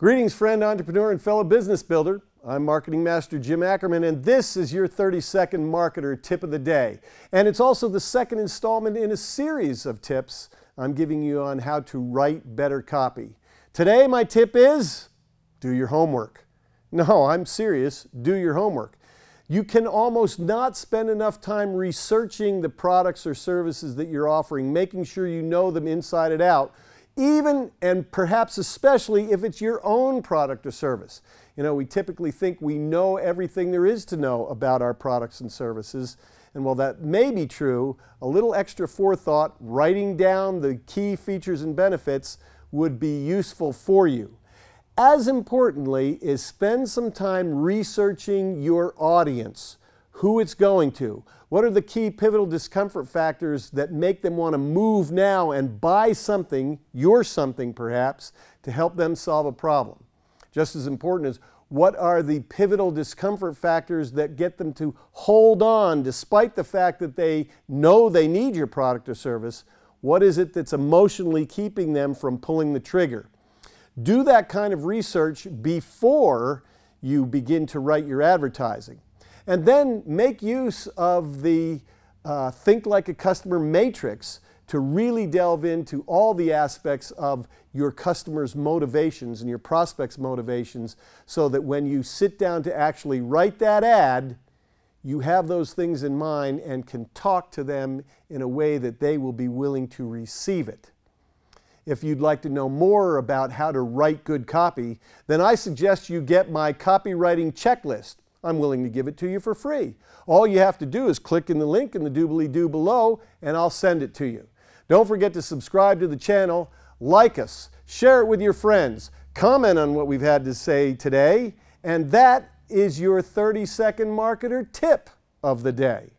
Greetings, friend, entrepreneur, and fellow business builder. I'm Marketing Master Jim Ackerman, and this is your 30-second marketer tip of the day. And it's also the second installment in a series of tips I'm giving you on how to write better copy. Today, my tip is do your homework. No, I'm serious. Do your homework. You can almost not spend enough time researching the products or services that you're offering, making sure you know them inside and out, even and perhaps especially if it's your own product or service. You know, we typically think we know everything there is to know about our products and services. And while that may be true, a little extra forethought, writing down the key features and benefits would be useful for you. As importantly is spend some time researching your audience, who it's going to. What are the key pivotal discomfort factors that make them want to move now and buy something, your something perhaps, to help them solve a problem? Just as important is what are the pivotal discomfort factors that get them to hold on despite the fact that they know they need your product or service? What is it that's emotionally keeping them from pulling the trigger? Do that kind of research before you begin to write your advertising. And then make use of the Think Like a Customer matrix to really delve into all the aspects of your customers' motivations and your prospects' motivations so that when you sit down to actually write that ad, you have those things in mind and can talk to them in a way that they will be willing to receive it. If you'd like to know more about how to write good copy, then I suggest you get my copywriting checklist. I'm willing to give it to you for free. All you have to do is click in the link in the doobly-doo below and I'll send it to you. Don't forget to subscribe to the channel, like us, share it with your friends, comment on what we've had to say today, and that is your 30-second marketer tip of the day.